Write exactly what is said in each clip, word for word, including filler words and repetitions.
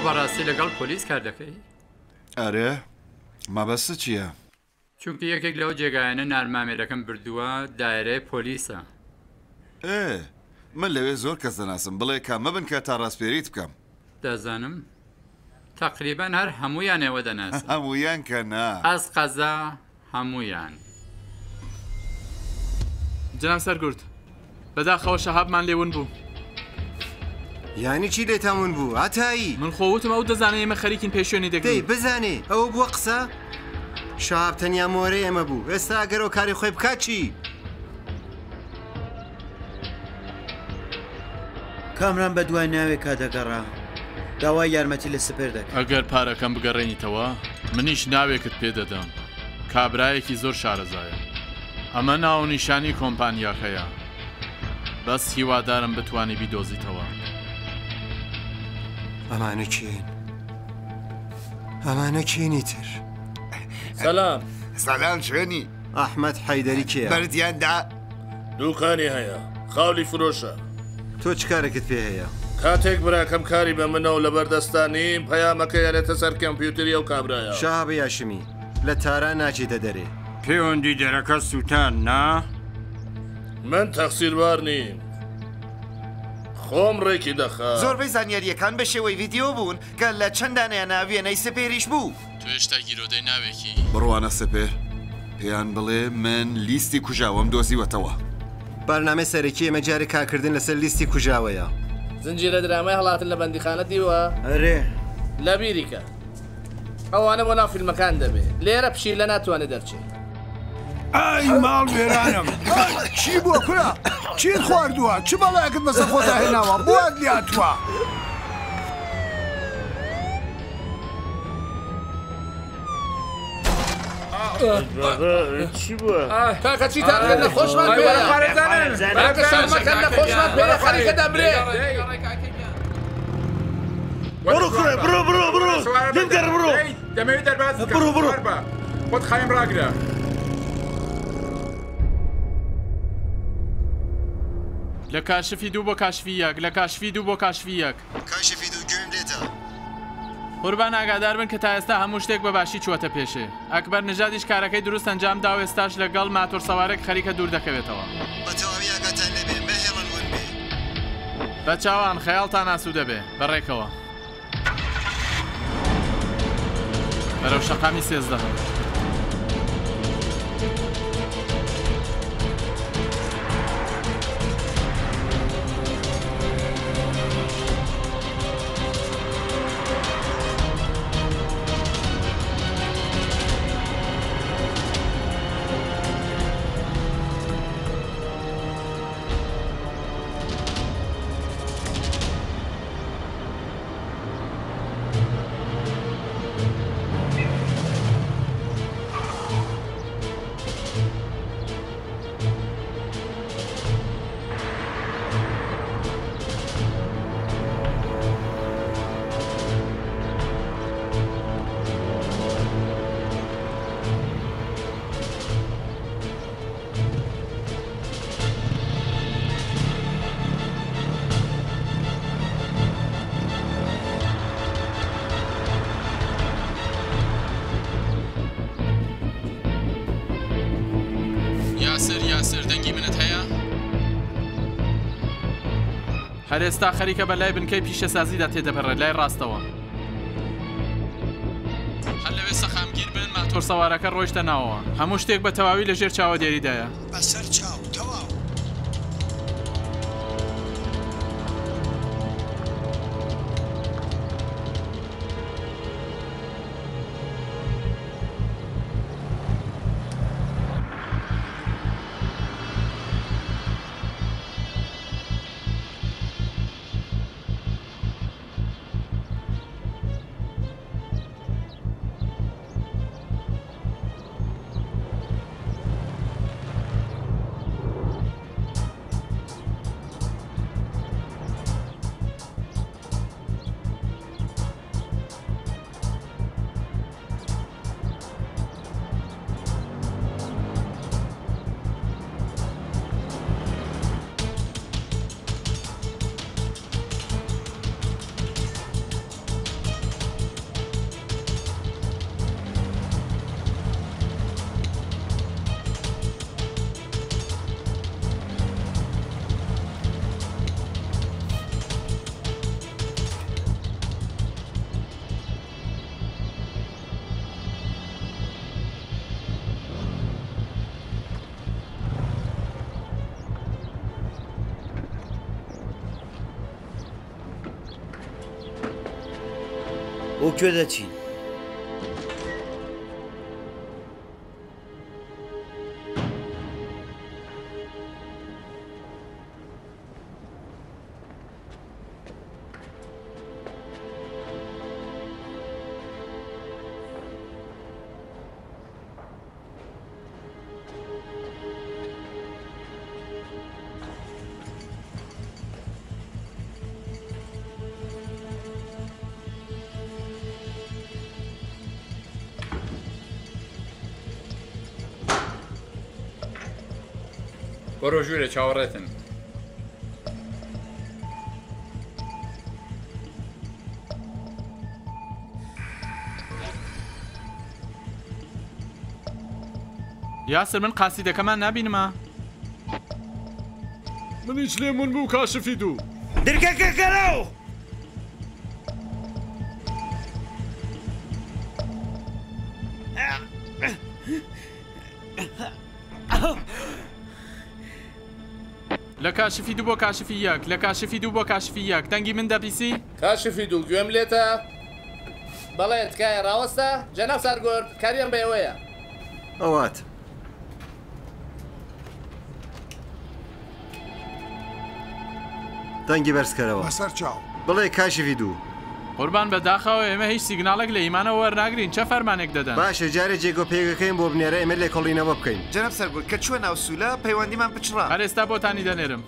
تو براسی لگل پلیس کرده که؟ آره ما بسته چیه؟ چونکه یکی لو جگهانه نرمه امریکم بردوه دایره پلیسه. اه من لوی زور کس ناسم بله که مبن که تا راست پیریت بکم دزنم تقریبا هر همویان او دناسم همویان که نه از قضا همویان جناب سرگرد بداخل شهاب من لیون بو یعنی چی لیتمون بو؟ عطایی من خووتم او دزنه ایم خریکین پیشونی دکنم دی بزنه او بو قصه شهاب تنیا موره ایم بو استا اگر او کاری خوی بکا چی؟ کامران بدوای ناوی که دگره دوای یارمتی لسپر دکن اگر پارکم بگرینی توا منیش ناوی کت پیدا دم کابرایی که زور شارزایه اما ناو نشانی کمپانیا خیا بس هیوادارم بتوانی بی دوزی توا امانو کین امانو کینی تر سلام سلام شونی احمد حیدری کیه بردیان دا دوکانی هیا خاولی فروشه تو چکارکت پێ هەیە؟ کاتێک براکەم کاری بە منەوە لە بەردەستا نیم پەیامەکەیانێتە سەر کەمپیوتەری ئەو کابرایە شەهاب یاشمی لە تاران ناچیتە دەرێ پەیوەندی دەرەکە سووتان نا؟ من تەقسیروار نیم خۆم ڕێکی دەخات زۆربەی زانیاریەکان بە شێوەی ڤیدیۆ بوون کە لە چەندانیان ناویێنەی سپێریش بوو تۆ هێشتا گیرۆدەی ناوێکی بڕوانە سپێر پێیان بڵێ من لیستی کوژاوەم دۆزیوەتەوە برنامه سرکی مجاری کار کردن لسر لیستی کجاوه زنجیره درامه حالات لبندیخانه دیوه اره لبیری که اوانه بنا فیلم کن دبه لیره پشیر لناتوانه درچه ای مال بیرانم چی بو کرا چی خواردوه چی بالا اکت مثل خوده هنوه بود لیاتوه چی بود؟ کاکا چی تر کنه خوش من پیره برای زنن برای سلمه کنه خوش من پیره خریک دمره برو کره برو برو برو نمگر برو دمه در باز کن برو برو خود خایم را گره لکاشفی دو با کاشفی یک لکاشفی دو با کاشفی یک کاشفی دو گویم لیتا قربان ئاگادار بن کە تا ئێستا هەموو شتێک بەباشی چوەتە پێشێ ئەکبەر نژادیش کارەکەی دروست ئەنجام دا و ئێستاش لەگەڵ ماتۆرسەوارێک خەریکە دوور دەکەوێتەوە بەتەواوی ئاگاتان لێ بێ بەهێڵن ون بێ بەچاوان خەیاڵتان ئاسوودە بێ بەڕێکەوە بەرەو شەقامی سێزدە هەرێستا خەریکە بەلای بنکەی پیشەسازیدا تێدەپەڕێت لای ڕاستەوە هەر لەوێ سەخامگیر بن ماتۆرسەوارەکە ڕۆیشتە ناوەوە هەموو شتێک بە تەواوی لەژێر چاوە دێریدایە بەسەر چاو تەواو او کێ دەچین؟ برو جوره چاورتن یاسر من قاسیده کمان نبینم من ایچ لیمون بو کاشفی دو درکه که کرو كاشفي دوبو كاشفي ياك لا كاشفي دوبو كاشفي ياك تنجي من دبيسي كاشفي دو قوم ليتا بليت كاي راوسا جناب سرغور كريم بيويا اوات تنجي برس كراوا مسر تشاو بلي كاشفي دو قربان بداخاو ما هيش سيجنالك ليمان اور ناگرين چه فرمانك ددن باشه جاري جيگو پيگكين بو بنيره امل كولينا ببكين جناب سرگور كچو ناوسولا پيوندي من پچرا هر استا بوتاني دنيرم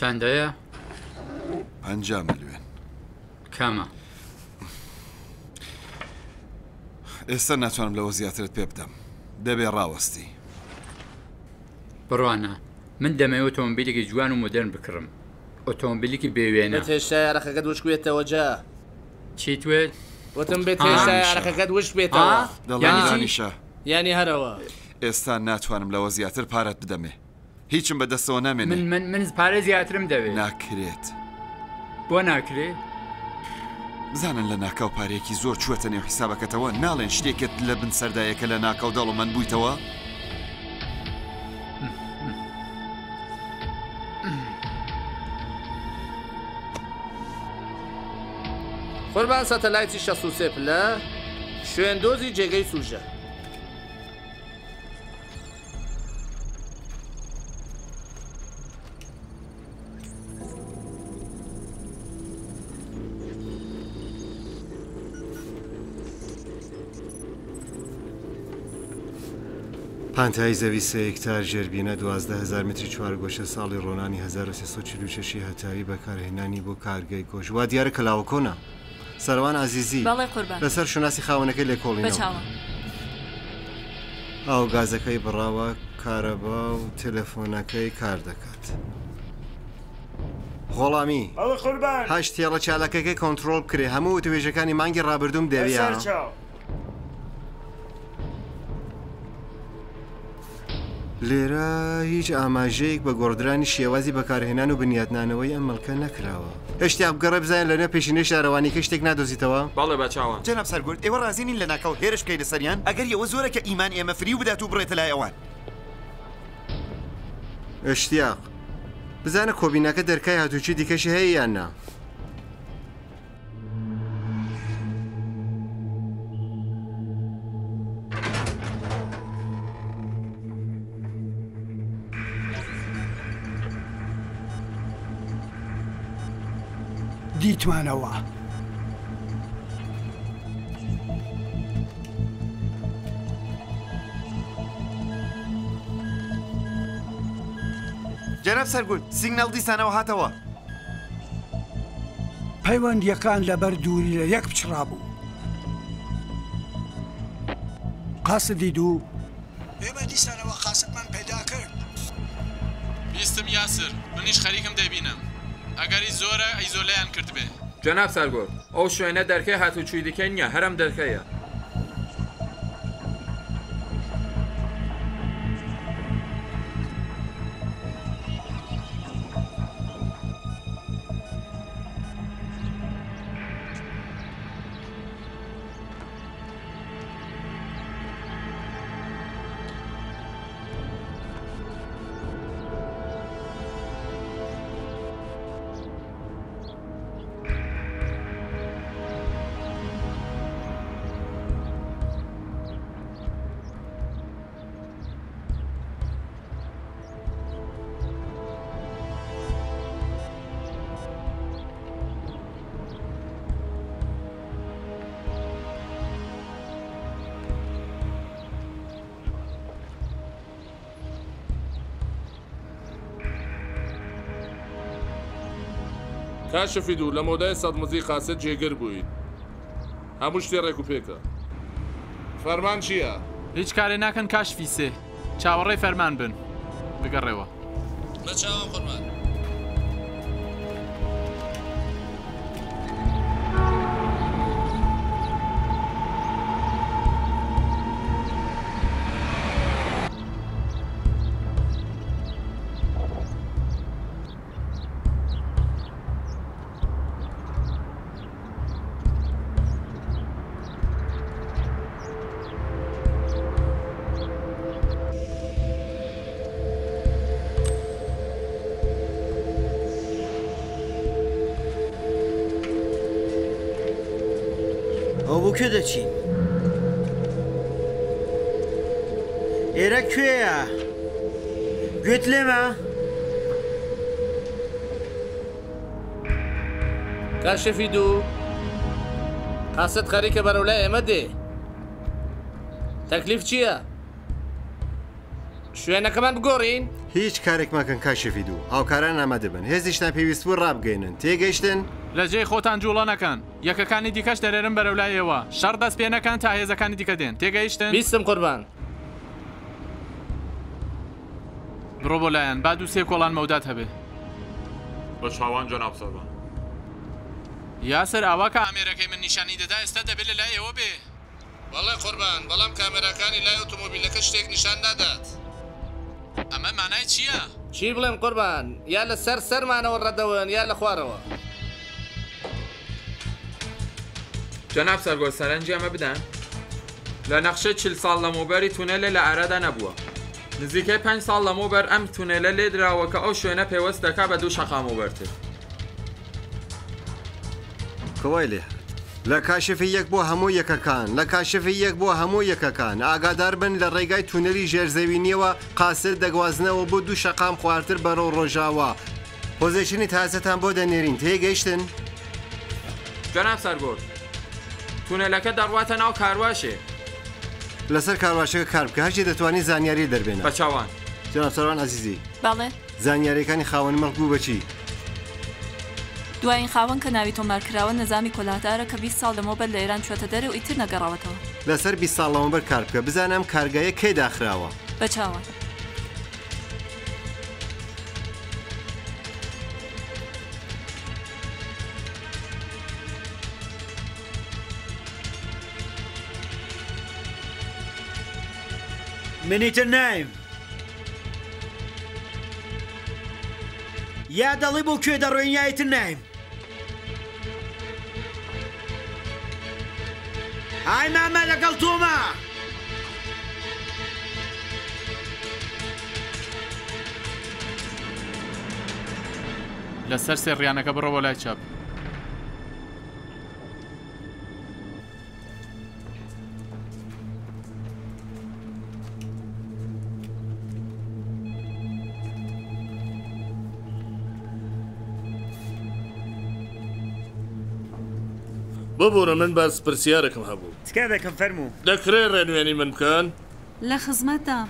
چند هیا؟ پنجا ملیون کمه ایستا نتوانم لەوە زیاترت پێ بدەم دەبێ ڕاوەستی بڕوانە من دەمەوێت ئۆتۆمبیلێکی جوان و مۆدەرن بکڕم ئۆتۆمبیلێکی بێوێنە بۆت هێشتای عەرەقەکەت وشک بێتەوە جا چیت وێت؟ وتم بێت هێشتای عەرەقەکەت وشک بێتەوە یانی چی؟ یانی هەرەوە ئێستا ناتوانم لەوە زیاتر پارەت بدەمێ هیچم بەدەستەوە نامێنێ من من من پارە زیاترم دەوێت ناکرێت بۆ ناکرێت بزانن لە ناکاو پارەیەکی زۆر چوەتە نێو حیسابەکەتەوە ناڵێن شتێکت لە بن سەردایەکە لە ناکاو داڵ و من بوویتەوە قوربان سەتەلایتی شەست و سێ پلە شوێندۆزی جێگەی سوژە پانتای زەوی سێ هێکتار ژێربینە دوازدە هەزار متری چوارگۆشە ساڵی ڕۆنانی هەزار و سێ سەد و چل و شەش هەتاوی بەکارهێنانی بۆ کارگای گۆش وا دیارە کەلاوەکۆنە سەروان عەزیزی بەڵێ قوربان لەسەر شوناسی خاوەنەکەی لێکۆڵینەوە بەچاوە ئاوگازەکەی بڕاوە کارەبا و تەلەفۆنەکەی کار دەکات غۆڵامی بەڵێ قوربان هەشت هێڵە چالاکەکەی کۆنترۆڵ بکرێ هەموو وتوێژەکانی مانگی ڕابردوم دەویە لێرە هیچ ئاماژەیەک بە گۆڕدرانی شێوازی بەکارهێنان و بنیاتنانەوەی ئەم مەلکە نەکراوە هێشتا بگەڕێ بزانین لەنێو پێشینەی شارەوانیکە شتێک نادۆزیتەوە بەڵێ باچاوە جەناب سەرگورد ئێوە ڕازی نین لە ناکاو هێرش بکەیت لەسەریان ئەگەر ئێوە زۆرە کە ئیمان ئێمە فریو بدات و بڕێتە لای ئەوان ئیشتیاق بزانە کۆبینەکە دەرکای هاتوچی دیکەشی هەیە یان نا دیتوانەوە جەناب سەرگورد سیگناڵ دیسانەوە هاتەوە پەیوەندیەکان لەبەر دووری لە یەک پچڕا بوو قاسدی دوو ئێمە دیسانەوە قاسدمان پەیدا کرد بیستم یاسر منیش خەریکم دەبینم ئەگەری زۆرە ئەیزۆلەیان کرد بێ جەناب سەرگۆر ئەو شوێنە دەرکەی هاتوچووی دیکە نییە هەرم دەرکەیە کاشفید و لە مۆدای سەدمەزی قاسە جێگر بوویت. هەموو شتێڕێک و پێکە. فەرمان چییە؟ هیچ کارێ ناکەن کاشفی سێ. چاوەڕێی فەرمان بن. بگەڕێەوە. بەچاوم فەرمان. کده چی؟ ایره کوه یا؟ گتله ما؟ کاشفی دو قصد خری که برولای احمده تکلیف چیه؟ شوه نکمان بگورین؟ هیچ کارک مکن کاشفی دو هاو کاران امده بن هزیش نپیویست بور راب گینن تیگشتن؟ لەجێی خۆتان جوڵە نەکەن یەکەکانی دیکەش دەرێرم بەرەولایەوە شەڕ دەست پێ نەکەن تا هێزەکانی دیکە دێن تێگەیشتن بیستم قوربان بڕۆ بۆ لایەن با دوو سێ کۆڵان مەودات هەبێ بەچاوان جەناب سەربان یاسەر ئاوا کامێرەکەی من نیشانی دەدا ئێستا دەبێت لە لای ئێوە بێ بەڵێ قوربان بەڵام کامێراکانی لای ئۆتۆمۆبیلەکە شتێک نیشان نادات ئەمە مانای چییە چی بڵێم قوربان یا لەسەر سەرمانەوە ڕەدەون یا لە خوارەوە جناب سرگل سرنجی همه بدن؟ لنقشه چل سال لموبری تونل لعراده نبوه نزیکه پنج سال لموبر ام تونل لدراوکه او شوینه پیوست دکه به دو شقه موبرته کوایلی لکاشفی یک بو همو یککان لکاشفی یک بو همو یککان آگادار بن لرگای تونلی جرزوینی و قاصر دگوازنه و بو دو شقه خوارتر برو رجاوه پوزیشنی تازتان بو دنیرین تیه گیشتن؟ جناب سرگل تونلەکە دەڕواتە ناو کارواشێ لەسەر کارواشەکە کار بکە هەرچی دەتوانیت زانیاری دەربێنە بە چاوان جەناب سەروان عەزیزی بەڵێ زانیاریەکانی خاوەن مەڵک بوو بە چی دوایین خاوەن کە ناوی تۆمارکراوە نەزامی کۆلاهدارە کە بیست ساڵ لەمەوبەر لە ئێران چوەتە دەرێ و ئیتر نەگەڕاوەتەوە لەسەر بیست ساڵ لەمەوبەر کار بکە بزانم کارگایە کێ داخراوە بە چاوان منیت نایم یا دلی بو که در رویایت نایم ای ماما لگل توما لسر سریانه که برو ولای چپ ببورە من باس پرسیارەکەم هەبوو تکا دەکەم فەرمو دەکرێ ڕێنوێنی من بکەن لە خزمەتدا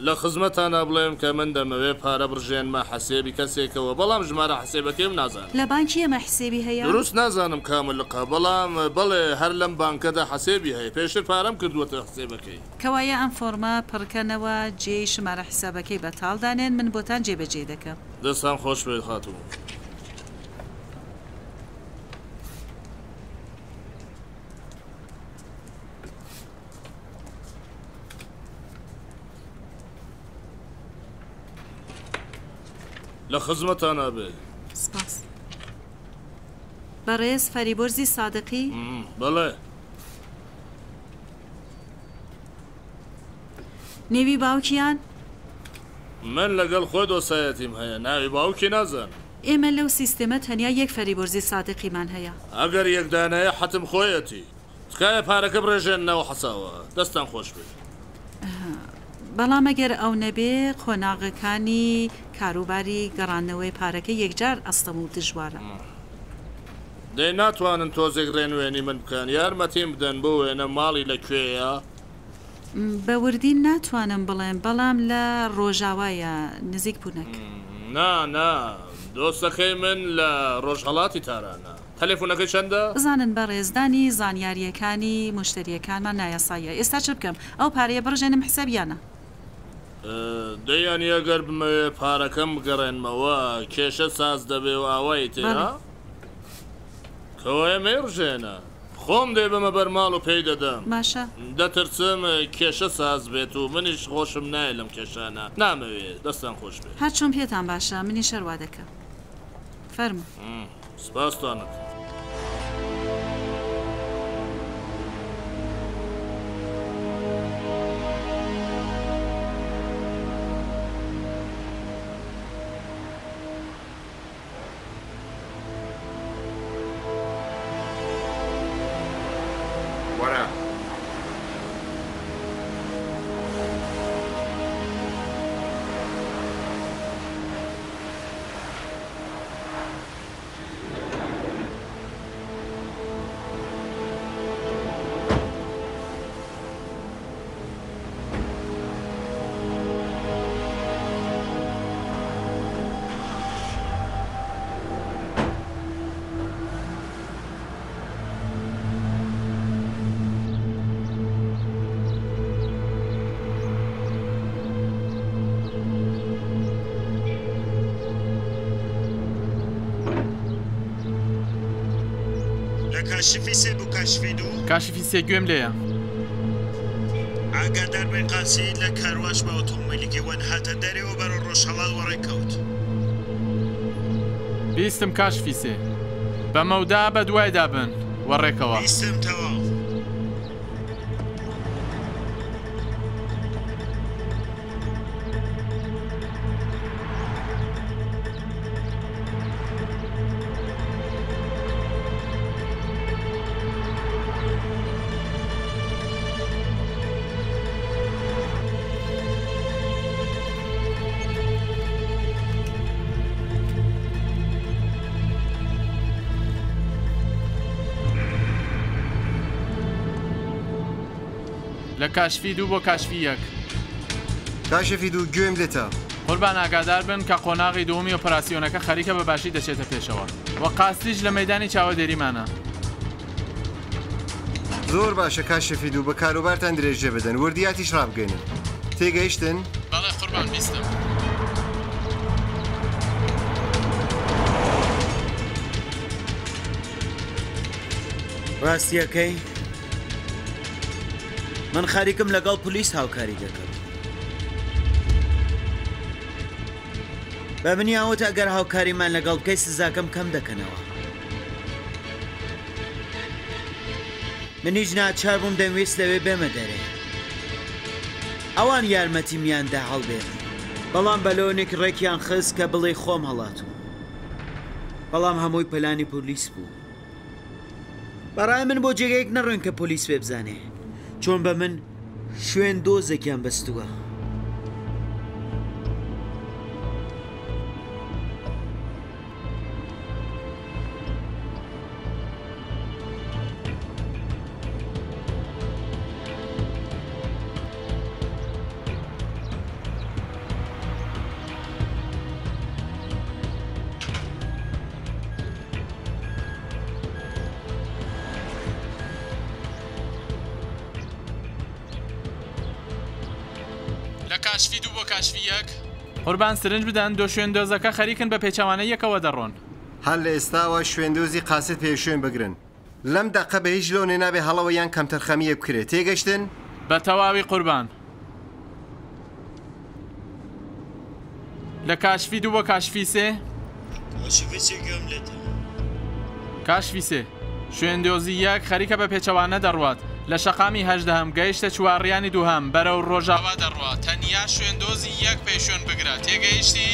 لە خزمەتانە بڵێم کە من دەمەوێ پارە بڕژێنمە حەسێبی کەسێکەوە بەڵام ژمارە حەسێبەکەیم نازانم لە بانکی ئێمە حسێبی هەیە دروست نازانم کاملقا بەڵام بەڵێ هەر لەم بانکەدا حەسێبی هەیە پێشتر پارەم کردووەتە حسێبەکەی کەوایە ئەم فۆرمە پڕکەنەوە جێی ژمارە حسابەکەی بەتاڵ دانێن من بۆتان جێبەجێ دەکەم دەستان خۆش بێت خاتوم لە خزمەتان ئابێ سپاس بەڕێز فەریبۆرزی سادقی بەڵێ نێوی باوکیان من لەگەڵ خۆی دۆسایەتیم هەیە ناوی باوکی نازانم ئێمە لەو سیستێمە تەنیا یەک فەریبۆرزی سادقیمان هەیە ئەگەر یەکدانەیە حەتم خۆیەتی تکایە پارەکە بڕێژێننەوە حەساوە دەستان خۆش بێت بەڵام ئەگەر ئەو نەبێ قۆناغەکانی کاروباری گەڕانەوەی پارەکە یەکجار ئەستەم و دژوارە دەی ناتوانن تۆزێک ڕێنوێنی من بکەن یارمەتیم بدەن بۆ وێنە ماڵی لەکوێیە بە وردی ناتوانم بڵێم بەڵام لە ڕۆژاوایە نزیک بوونەکە نا نا دۆستەکەی من لە ڕۆژهەڵاتی تارانە. تەلێفۆنەکەی چەندە؟ بزانن بەڕێزدانی زانیاریەکانی موشتریەکانمان نایاساییە. ئێستا چ بکەم؟ ئەو پارەیە بڕژێنم حسابیانە. دەیانی ئەگەر بمەوێ پارەکەم بگەڕێنمەوە کێشە ساز دەبێ و ئاوای تێرا؟ کەوایە مێڕژێنە. خۆم دێ بمە بەر ماڵ و پێی دەدەم. باشە. دەترسم کێشە ساز بێت و منیش خۆشم نایە لەم کێشانە. نامەوێت دەستان خۆش بێت. هەرچۆن پێتان باشە، منی شەروا دەکەم. فەرمو. سپاستانت. كاشفيسي بوكاشفيدو كاشفيسي قوم ليه اگه در بین قاسید لکرواش با اتومبیلی که ون حتا داری و برو روش حلال وره کوت بیستم کاشفیسي بمودا بدوی دابن وره کوا بیستم تواف کاشفی دو با کاشفی یک کاشفی دو گویم لیتا قربان اگادار بن که قناغی دومی اپراسیونکه خریکه به باشی دچێتە پێشەوە و قاستیج لە مەیدانی چاوە دێریمانە زۆر باشە کاشفی دو بە کاروبارتان درێژێ بدەن وردیاتیش ڕابگەین تێگەیشتن؟ بەڵێ قوربان بیستم ڕاستیەکەی من خەریکم لەگەڵ پۆلیس هاوکاری دەکەم. بە منی ئەوەتە ئەگەر هاوکاریمان لەگەڵ بکەی سزاکەم کەم دەکەنەوە. منیش ناچار بووم دەمویست لەوێ بێمە دەرێ. ئەوان یارمەتیمیاندا هەڵبێت، بەڵام بەلۆنێک ڕێکیان خست کە بڵێ خۆم هەڵاتوو. بەڵام هەمووی پلانی پۆلیس بوو. بەڕای من بۆ جێگەیەک نەڕۆین کە پۆلیس بێ بزانێ. چون بە من شوێن دۆزێکیان بەستووە. قوربان سرنج بدەن دو شوێندۆزەکە خەریکن بە پێچەوانە یەکەوە دەڕۆن. هەر لە ئێستاوە شوێندۆزی قاسد پێ شوێن بگرن. لەم دەقە بە هیچ لۆنێ نابێ هەڵەوە یان کەمتەرخەمیە بکرێت. تێگەشتن؟ بە تەواوی قوربان. لە کاشفی دوو بۆ کاشفی سێ؟ کاشفی سێ گوێم لێتە. کاشفی سێ شوێندۆزی یەک خەریکە بە پێچەوانە دەڕوات. لە شەقامی هەژدەهەم گەیشتە چواڕیانی دووهەم بەرەو ڕۆژاوا دەڕوات. تەنیا شوێندۆزی یەک پێی شوێن بگرات. تێگەیشتی؟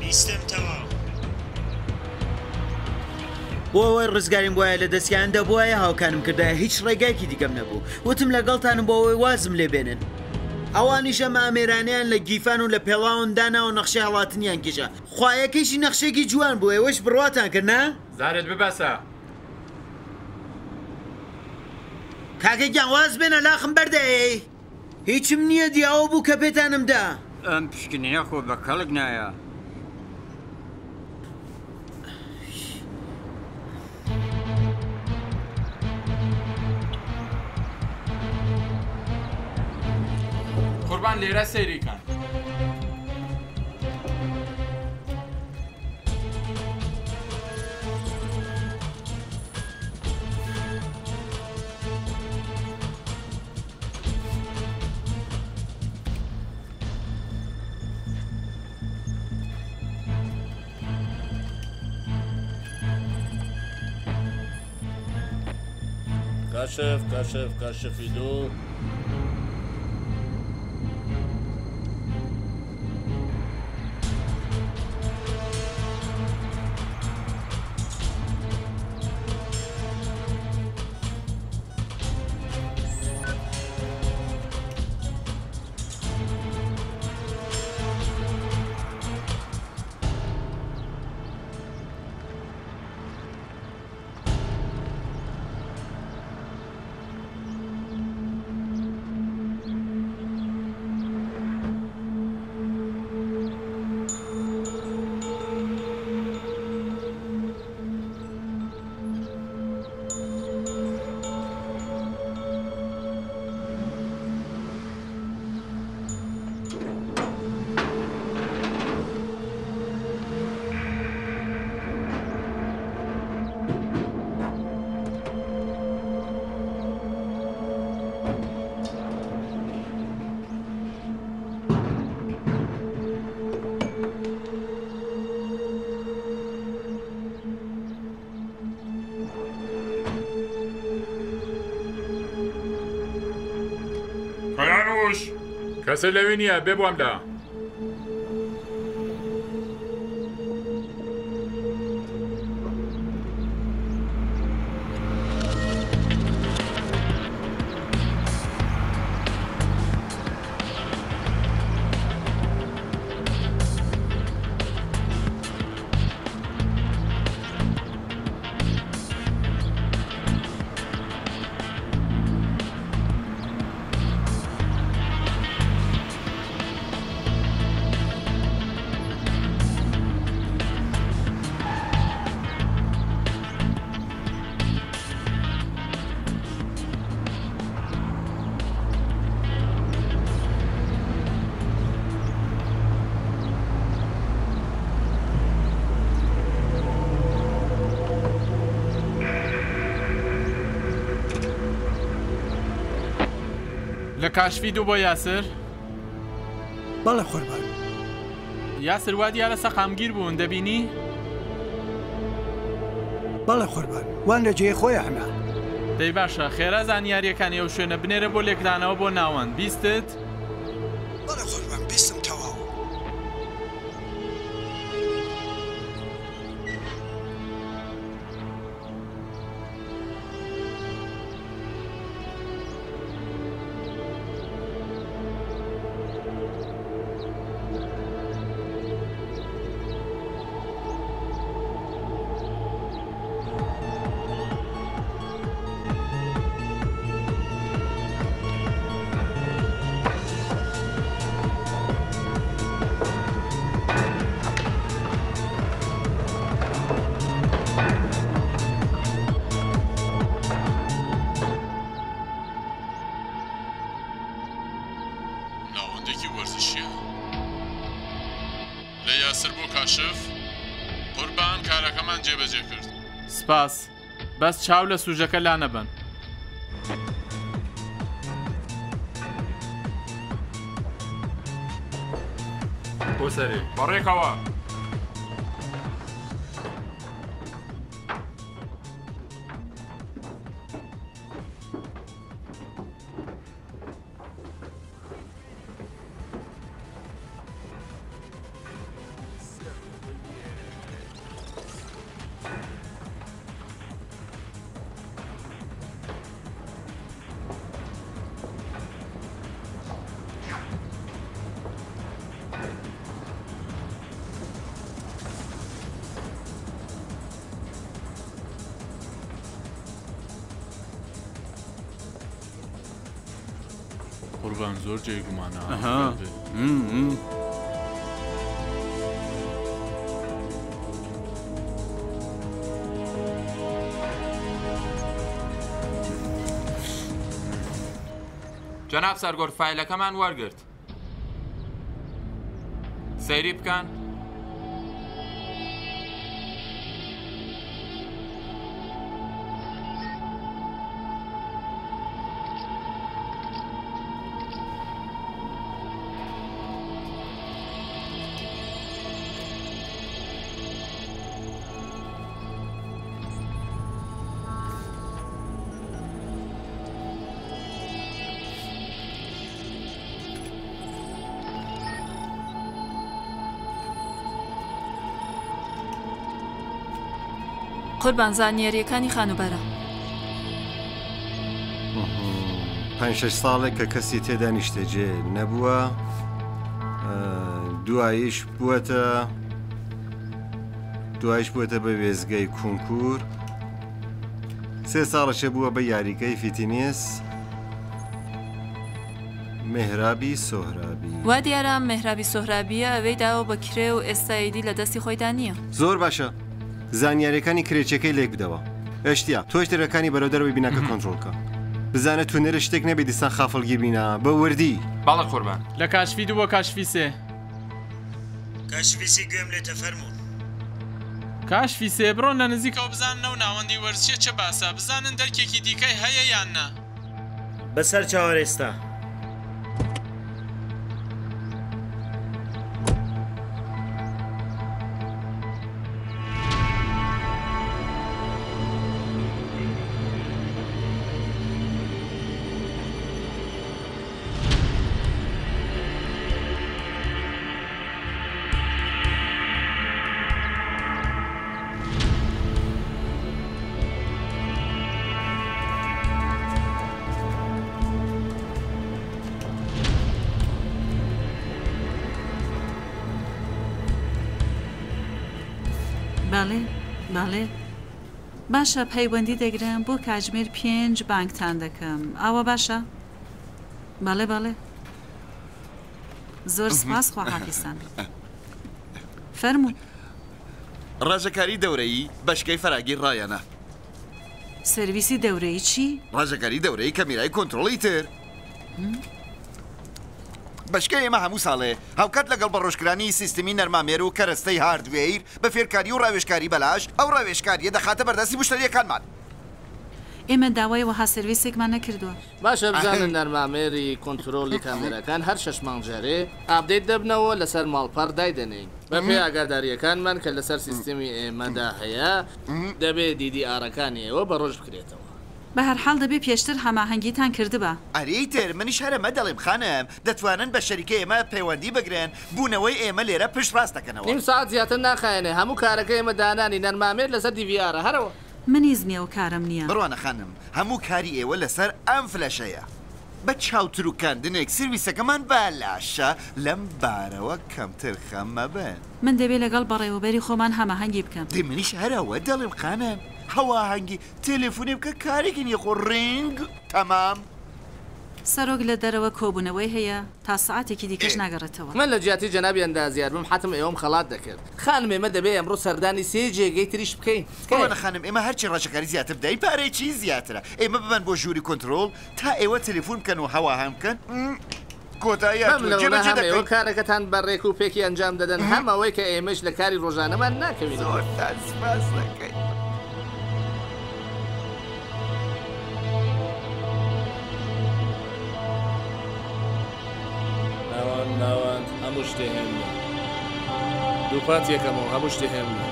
بیستم تەواو. بۆ ئەوەی ڕزگاریم وایە لە دەستیاندا بوایە هاوکانم کردایە هیچ ڕێگایەکی دیکەم نەبوو. وتم لەگەڵتانم بۆ ئەوەی وازم لێبێنن. ئەوانیش ئەمە ئامێرانیان لە گیفان و لە پێڵاون دانا و نەخشەی هەڵاتنیان کێشە. خوایەکەیشی نەخشێکی جوان بوو. ئێوەش بڕواتان کرد نا؟ زارت بباسە. کاکە گیانواز بێنە لاخم بەردەی هیچم نییە دیاوە بوو کە پێتانم دا ئەم پشکنەیە خۆ بە کەڵک نایە قوربان لێرە سەیریکان. كشف كشف كشف يدو كسر لونيا بيبو عملا كاشفي دو با ياسر بله قربان ياسر وادي على سقامگیر بون دبيني بله قربان وان جي خوي احنا دي باشا خير از ان ياري كان يو شنه بنره بولك دانا بو ناوان بيستت بله قربان بيستم تاو باس بس چاوله سوژەکە لا نەبن. بۆسەری بەڕێکەوە زور جێگومانە جەناب سەرگۆر فایلەکەمان وەرگرت. سەیری بکەن. قربان زانیاریەکانی خانوبەرە پێنج شەش ساڵێک کە کەسی تێدا نیشتەجێ نەبووە، دواییش بووەتە دواییش بووەتە بە وێزگەی کونکور، سێ ساڵەشە بووە بە یاریگەی فیتینیس مێهرابی سۆهرابی. وا دیارە مێهرابی سۆهرابیە ئەوەی داوە بە کرێ و ئێستاییدی لە دەستی خۆیدا نییە. زۆر باشە. زانیاریەکانی کرێچەکەی لێک بدەوە. ئێشتیا تۆش دەرەکانی بەرەودەرەوەی بیناکە کۆنترۆڵکە. بزانە تونێرە شتێک نەبێ دیسان خافڵگی بینا بە وردی. باڵە قوربان. لە کاشفی دوو بۆ کاشفی سێ. کاشفی سێ گوێم لێتە فەرموون. کاشفی سێ بڕۆن لە نزیکەوە بزاننە و ناوەندی وەرزشیە چە باسە، بزانن دەرکێکی دیکەی هەیە یان نا. بەسەر چاوەڕێستا. بله، بله. باشه پیوندی دگرم بو کجمیر پنج بانک تندکم. آوا باشه. بله بله. زور سپاس خواه حافظان. فرمو. راجکاری دوره‌ای بشکه فراگیر رایانه. سرویسی دوره‌ای چی؟ راجکاری دوره‌ای کمیرای کنترلی تر. بشکه ما همو ساله هاوکات لەگەڵ بەڕۆشکرانی سیستمی نەرمامێر و کەرەستەی هاردوێر بە فێرکاری و ڕاوێژکاری بەلاش ئەو ڕاوێژکاریە دەخاتە بەردەستی موشتەریەکانمان. ئێمە داوای وەها سەرویسێکمان نەکردووە. باشە بزانن نەرمامێری کۆنترۆڵی کامێرەکان هەر شەش مانگ جارێ ئاپدەیت دەبنەوە لەسەر ماڵپەڕ دایدەنین. بەپێی ئاگاداریەکانمان کە لەسەر سیستمی ئێمەدا هەیە دەبێت دیدی ئارەکانی ئێوە بەڕۆژ بکرێتەوە. بە هەرحاڵ دەبێ پێشتر هەماهەنگیتان کردبە. ئەریتر منیش هەرەمە دەڵێم خانم، دەتوانن بە شەریکە ئێمە پەیوەندی بگرێن بوونەوەی ئێمە لێرە پشت ڕاست دەکەنەوە. نیم ساعت زیاتر ناخایێنێ، هەموو کارەکە ئێمە دانانی نەرمامێر لەسەر دیڤیارە هەرەوە. منیز نییە و کارم نییە. بڕوانە خانم، هەموو کاری ئێوە لەسەر ئەم فلەشەیە. بە چاوتروکاندنێک سرویسەکەمان باشە لەم بارەوە کەمتر خەممە بن. من دەبێت لەگەڵ بەڕێوەبەری خۆمان هەماهەنگی بکەم. دی منیش هەرەوە دەڵێم خانم. هەواهەنگی تەلەفۆنی بکە کارێکی نییە خۆ ڕنگ تەمام. سەرۆک لە دەرەوە کۆبوونەوەی هەیە تا سعاتێکی دیکەش ناگەڕێتەوە. من لە جیاتی جەنابی ئەندازیار بم حەتم ئێوەم خەڵات دەکرد. خانم ئێمە دەبێت ئەمڕۆ سەردانی سێ جێگەی تریش بکەین. بەڵێ خانم ئێمە هەرچی ڕاجەکاری زیاتر بدەین پارەیەکی زیاترە. ئێمە ببەن بۆ ژووری کۆنترۆڵ تا ئێوە تەلەفۆن بکەن و هەواهەنگ بکەن. کۆتاییەوە کارەکەتان بەڕێک و پێکی ئەنجام دەدەن، هەم ئەوەی کە ئێمەش لە کاری ڕۆژانەمان ناکەوین. زۆرتان سپاس دەکەین. ناوند هەموو شتێ هێمنە، دووپات یەکەمەوە هەموو شتێ هێمنە.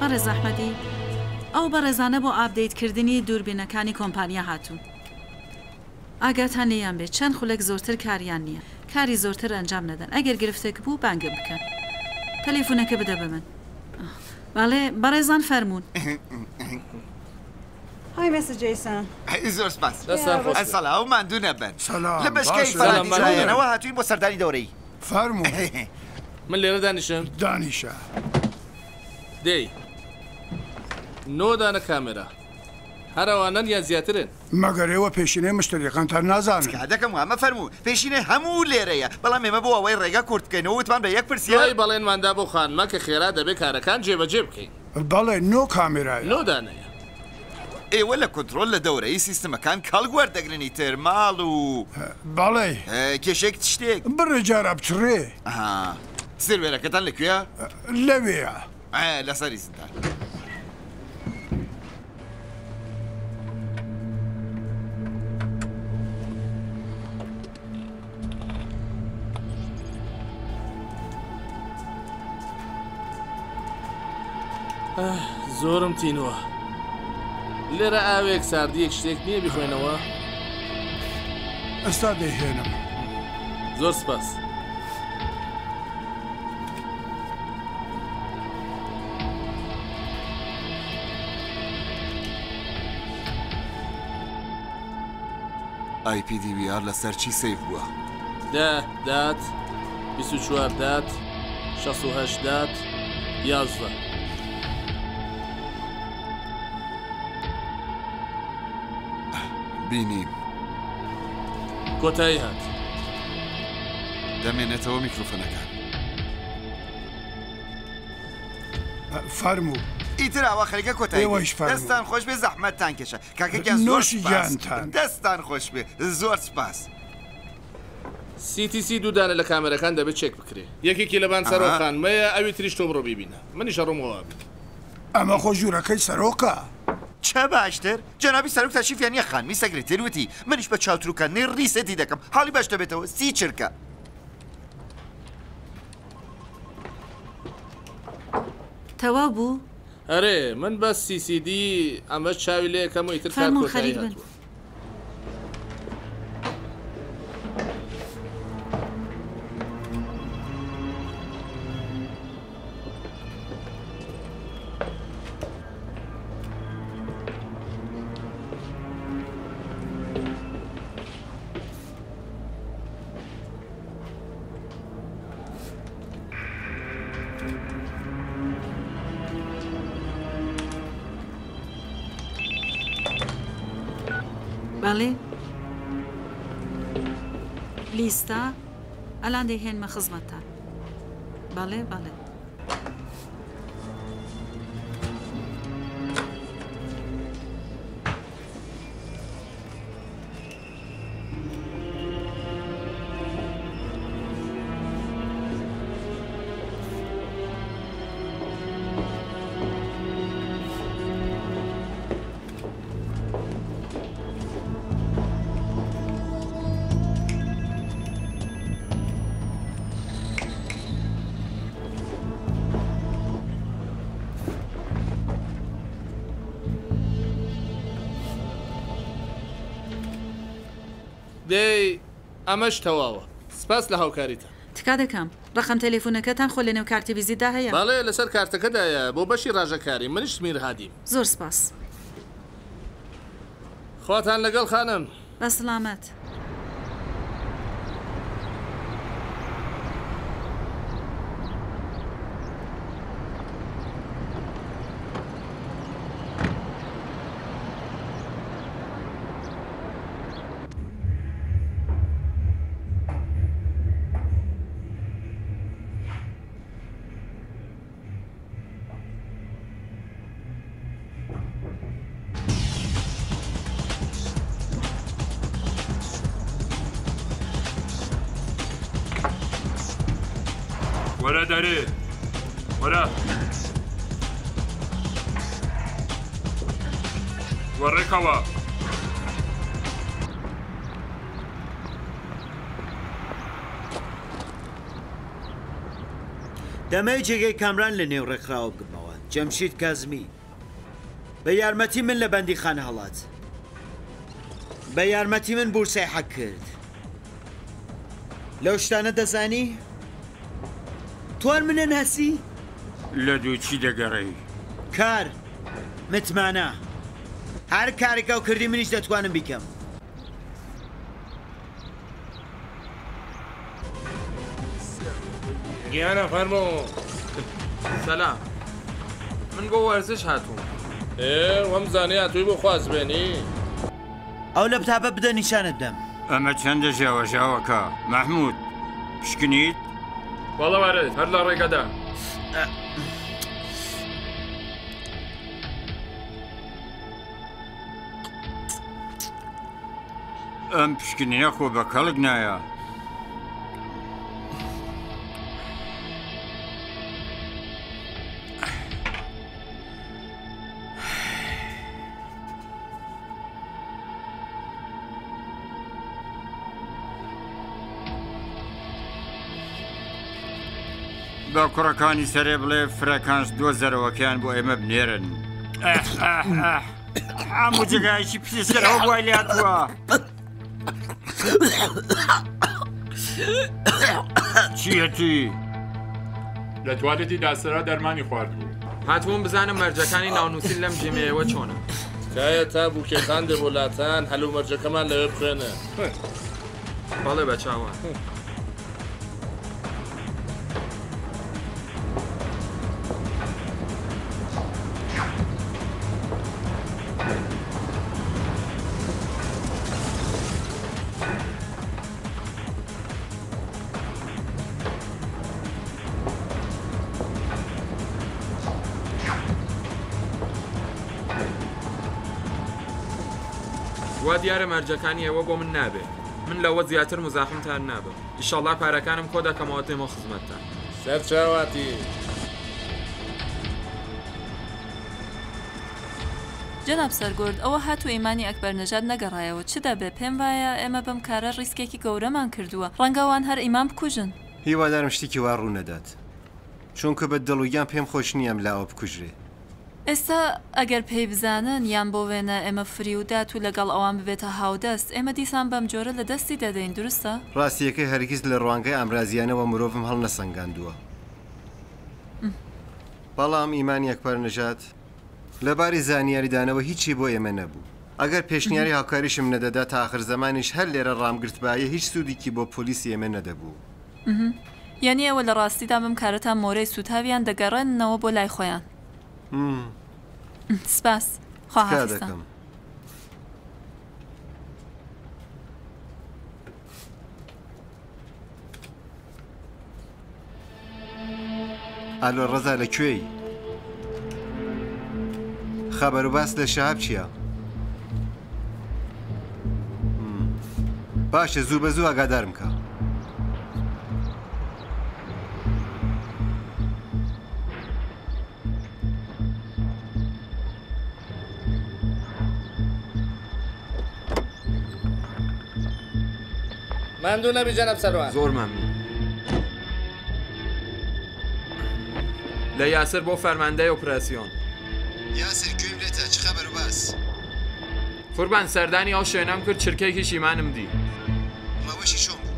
بەڕێز ئەحمەدی، ئەو بەڕێزانە بۆ ئاپدەیتکردنی دووربینەکانی کۆمپانیا هاتوون. ئاگاتان لێیان بێت چەند خولێک زۆرتر کاریان نییە، کاری زۆرتر ئەنجام نەدەن. ئەگەر گرفتێک بوو بانگم بکەن. تەلێفۆنەکە بدە بە من. بله بەڕێزان فەرموون. های مستر جیسن. زۆر سپاس. سەڵام ماندوو نەبن. لە بەشکەی فەرەنجیەوە هاتووین بۆ سەردانی دەورەی. فەرموو. من لێرە دانیشم. دانیشە. دەی. نۆ دانە کامێرە. هەر ئەوانەن یا زیاترن؟ مەگەر ئێوە پێشینەی مشتریەکانتان نازانن. کادەکەم وامە فەرموو، پێشینەی هەموو لێرەیە، بەڵام ئێمە بۆ ئەوەی ڕێگا کورت بکەینەوە وتمان بە یەک پرسیاری بەڵێنماندا بۆ خانمە کە خێرا دەبێت کارەکان جێبەجێ بکەین. بله نو کامیرای نو دانه ای ولی کنترل دورهی سیستم کان کالگوار دگرنی ترمالو بله کشک تشتیک بره جارب چره آها سرویره کتن لکویا؟ لویا اه لساری زندان زۆرم تینووە لێرە ئاوێک ساردیەک شتێک نییە بیخوێنەوە ئەستا دەیهێنم زۆر سپاس ئای پی دی وی آر لەسەر چی سەیف بووە دە دات بیست و چوار دات شەست و هەشت دات یازدە بینیم کۆتایی هات دەمێنێتەوە میکرۆفۆنەکان فەرموو ئیتر ئاوا خەریکە کۆتایی دەستان خۆش بێ زەحمەتتان کێشە کاکەگیان زۆر سپاس دەستان خۆش بێ زۆر سپاس سی تی سی دوو دانە لە کامێرەکان دەبێت چێک بکرێ یەکێکی لە بان سەرۆکخانمەیە ئەوی تریش تۆ بڕۆ بیبینە منیشە ڕۆمەوە بێت ئەمە خۆ ژوورەکەی سەرۆکە چه باشتر؟ جنابی سروک تشریف یعنی خانمی سکرتر وتی منش به چاوتروکە نێ ریسێتی دەکەم حالی باش دەبێتەوە سی چرکە تەواو بوو؟ ئەرێ من بە سی سی دی ئەمە چاوی لێ یەکەم و ئیتر فەرمون خەریک بن لیستا الان دهین ما خدمتا بله بله دی ئەمەش تەواوە سپاس لە هاوکاریتان تکا دەکەم ڕقم تەلێفۆنەکەتان خۆ لەنێو کارتی ڤیزیتدا هەیە بەڵێ لەسەر کارتەکەدایە بۆ بەشی ڕاجەکاری منیش سمیر هادیم زۆر سپاس خواتان لەگەڵ خانم بە سلامەت داره ورا ورا کوا دەمەوێت جێگەی کامران لە نێو ڕێکخراوە بگرمەوە جەمشید کازمی بە یارمەتی من لە بەندیخانە هەڵات بە یارمەتی من بورسای حەق کرد لەو شتانە دەزانی؟ توان منە ناسی؟ لە دوو چی دەگەڕێی؟ کار متمانە هەر کارێکە و کردی منیش دەتوانم بیکەم گیانە فەرمۆ سەلام من بۆ وەرزش هاتووم ئێ وەم زانێ هاتووی بۆ خوازبێنی ئەو لە بتاپە بدە نیشانت دەم ئەمە چەندە ژاوەژاوەکە مەحموود پشکنیت؟ والله وارد هلا ريقدا ام پشکنیه خو به کلک نایا با کوڕەکانی سەرێ بڵێ فرەکانش دۆ زەرەوەکەیان بۆ ئێمە بنێرن هەموو جێگایەکی پشتی سەرەوە بوای لێهاتووە چیەتی؟ لە توالێتی داسەرا دەرمانی خواردبوو هاتبووم بزانم مەرجەکانی ناونووسین لەم جێمێوە چۆنە تایە تا بووکێخان دێ بۆ لاتان هەلوو مەرجەکەمان لەوێ بخوێنە بەڵێ بە چاوان دیارە مەرجەکانی ئێوە بۆ من نابێ من لەوە زیاتر مزاحمتان نابم ئینشاڵڵا پارەکانم کۆ دەکەمەوە تێمە خزمەتتان سەرچاواتی جەناب سەرگۆرد ئەوە هاتوو ئیمانی ئەکبەر نەژاد نەگەڕایەوە چدا بێ پێم وایە ئێمە بەم کارە ڕیسکێکی گەورەمان کردووە ڕەنگە ئەوان هەر ئیمان بکوژن هیوادارم شتێکی وا ڕوو نەدات چونکە بە دڵوگیان پێم خۆش نییە ملاوە بکوژرێ ئێستا ئەگەر پێی بزانن یان بۆ وێنە ئێمە فریودات و لەگەڵ ئەوان ببێتە هاودەست ئێمە دیسان بەم جۆرە لە دەستی دەدەین دروستە؟ ڕاستیەکەی هەرگیز لە ڕوانگەی ئامرازیانەوە مرۆڤم هەڵنەسەنگاندووە بەڵام ئیمانی ئەکبەر نەژاد لەباری زانیاریدانەوە هیچی بۆ ئێمە نەبوو ئەگەر پێشنیاری هاوکاریشم نەدەدا تا آخر زەمانیش هەر لێرە ڕامگرتبایە هیچ سوودێکی بۆ پۆلیسی ئێمە نەدەبوو یعنی ئەوە لە ڕاستیدا بەم کارەتان مۆرەی سوتاویان دەگەڕێننەوە بۆ لای خۆیان سپاس خواهاتستان الو رضا لەکوێی خەبەر و باس لە شەهاب چییە باشە زوو بە زوو ئاگادارم کە ممنون نبی جناب سەروان زۆر ممنون لە یاسر بۆ فەرماندەی ئۆپراسیۆن یاسر گوێم لێتە چ خەبەر و باس قوربان سەردانی ئەو شوێنەم کرد چرکێکیش ئیمانم دی ڕەوەشی چۆن بوو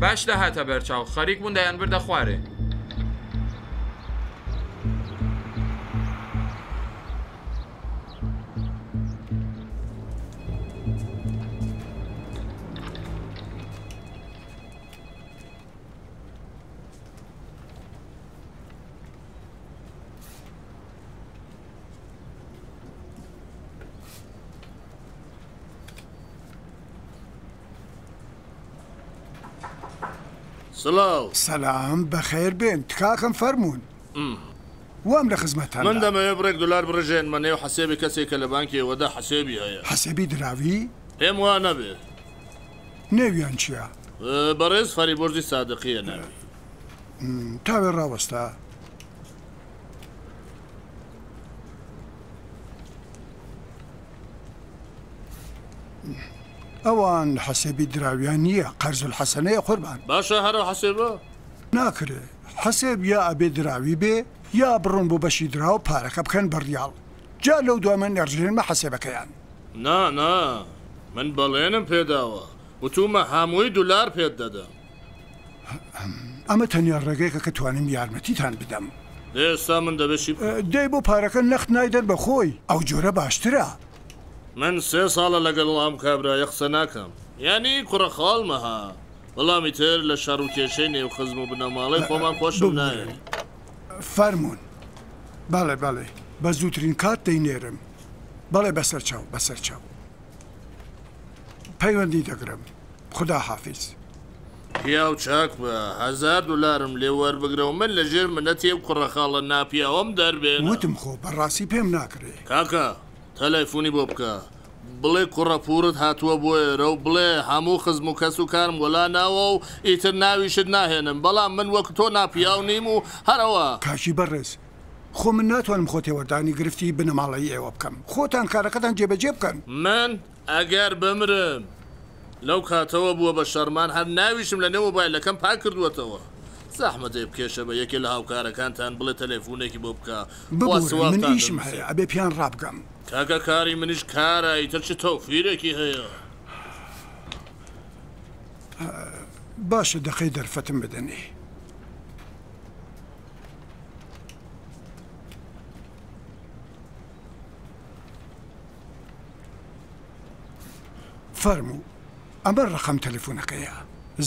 باش دەهاتە بەرچاو خەریک بوون دەیان بردە خوارێ سلام سلام بخير بين تكاكم فرمون امم وام لخدمتها من دم يبرك دولار برجين من وحسابي كسيك لبنكي ودا حسابي هيا حسابي دراوي ام وانا به نيويان شيا برز فري برزي صادقي انا امم تاوي راوستا اوان حسابي دراويانيه قرض الحسنيه قربان باشا هر حسابه ناكره حساب يا ابي دراوي بي يا برون بو بشي دراو بارك بكن بريال جا لو دومن ارجين ما حسابك يعني نا نا من بالينم بيداوا وتوما هاموي دولار بيددا اما تنيا رقيك كتوانم يارمتي تان بدم دي سامن دبشي دي بو بارك نخت نايدر بخوي او جوره باشترا من سێ ساڵە لەگەڵ ئەم کابرا یەخسە ناکەم یعنی کوڕە خاڵمەها وەڵامی تر لە شەڕ و کێشەی نێو خزم و بنەماڵەی خۆمان خۆشم نایەت فەرموون بەڵێ بەڵێ بە زووترین کات دەینێرم بەڵێ بەسەر چاو بەسەر چاو پەیوەندی دەگرم خودا حافیز پیاو چاک بە هەزار دولارم لێ وەربگرەوە من لەژێر منەتی ئەو کوڕە خاڵە ناپیاوەم دەربێنم وتم خۆ بەڕاستی پێم ناکرێ کاکە تەلەفۆنی بۆ بکە بڵێ کوڕە پورت هاتووە بۆ ئێرە و بڵێ هەموو خزم و کەس و کارم وەلا ناوە و ئیتر ناویشت ناهێنم، بەڵام من وەک تۆ ناپیاو نیم و هەرەوە کاشی بەڕێز خۆ من ناتوانم خۆتێوەردانی گرفتی بنەماڵەیی ئێوە بکەم، خۆتان کارەکەتان جێبەجێ بکەن. من ئەگەر بمرم لەو کاتەوە بووە بە شەرمان هەر ناویشم لە نێو مۆبایلەکەم پاک کردووەتەوە. زحمت بکێشە بە یەکێ لە هاوکارەکانتان بڵێ تەلێفۆنێکی بۆ بکە بوە من ئیشم هەیە ئەبێ پیان ڕابگەم. کاکە کاری منیش کارە، ئیتر چ تەوفیرێکی هەیە. باشە دەخی دەرفەتم بدەنێ. فەرموو ئەمە ڕقم تەلەفۆنەکەیە.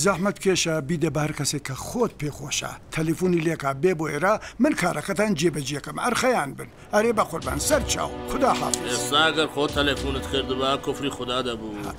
زەحمەت بکێشە بیدە بە هەر کەسێک کە خۆت پێخۆشە، تەلەفۆنی لێکا بێ بۆ ئێرە من کارەکەتان جێبەجێکەم، ئەرخەیان بن. ئەرێ بە قوربان سەر چاو، خودا حافظ. ئێستا ئەگەر خۆت تەلەفۆنت کردبا کوفری خودا دەبوو.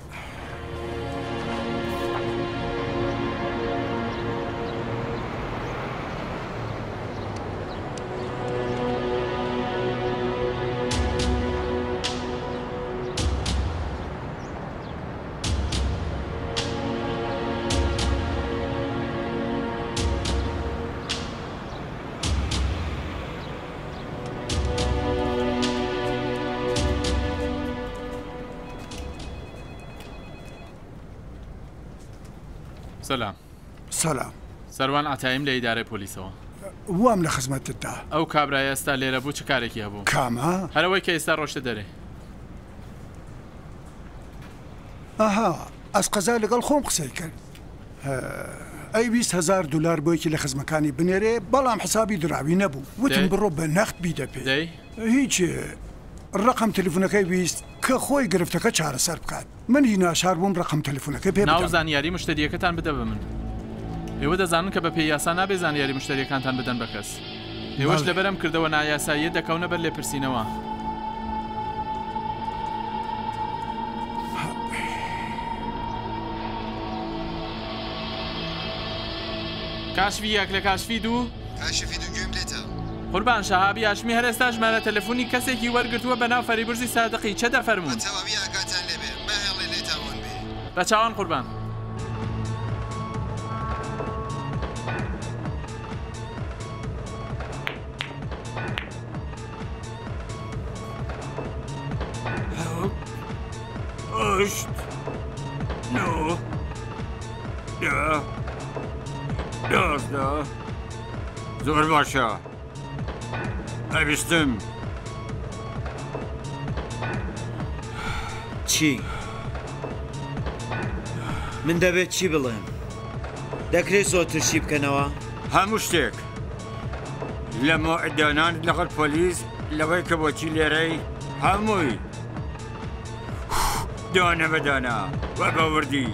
سلام. سلام. سەروان عەتایم لە ئیدارەی پۆلیسەوە. وام لە خزمەتتدا. ئەو کابرایە ئێستا لێرە بوو چ کارێکی هەبوو؟ کامە؟ هەرەوەی کە ئێستا ڕۆشتە دەرێ. ئاها، ئەسقەزا لەگەڵ خۆم قسەی کرد. ئەی بیست هەزار دولار بۆیکی لە خزمەکانی بنێرێ، بەڵام حسابی دراوی نەبوو. وتم بڕۆ بە نەخت بیدە پێ. دەی؟ هیچ ڕقم تەلەفۆنەکەی بیست کە خۆی گرفتەکە چارەسەر بکات. من هیناشار بووم ڕقم تەلەفۆنەکەی پێ بدەم. ناو زانیاری مشتریەکەتان بدە بە من. ئێوە دەزانن کە بە پێی یاسا نابێ زانیاری مشتریەکانتان بدەن بە کەس. ئێوەش لەبەرم کردەوە نایاساییە دەکەونە بەر لێپرسینەوە. کاشفی یەک لە کاشفی دوو. کاشفی دوو گوێم لێتە. قوربان شەهابی هاشمی هەر ئێستا ژمارە تەلەفۆنی کەسێکی وەرگرتووە بە ناو فەریبرزی سادقی. چە دەفەرمون؟ ئەتەواوی ئاگاتان لێبێ، بەهێڵێ لێتاون بێ. بەچاوان قوربان. هەشت نۆ دە دوازدە. زۆر باشە. ئەویستم چی؟ من دەبێت چی بڵێم؟ دەکرێت زۆرترشی بکەنەوە؟ هەموو شتێک لە مۆعددانان لەگەڵ پۆلیس لەوەی کە بۆچی لێرەی هەمووی دانە بەدانە وە بەوردی.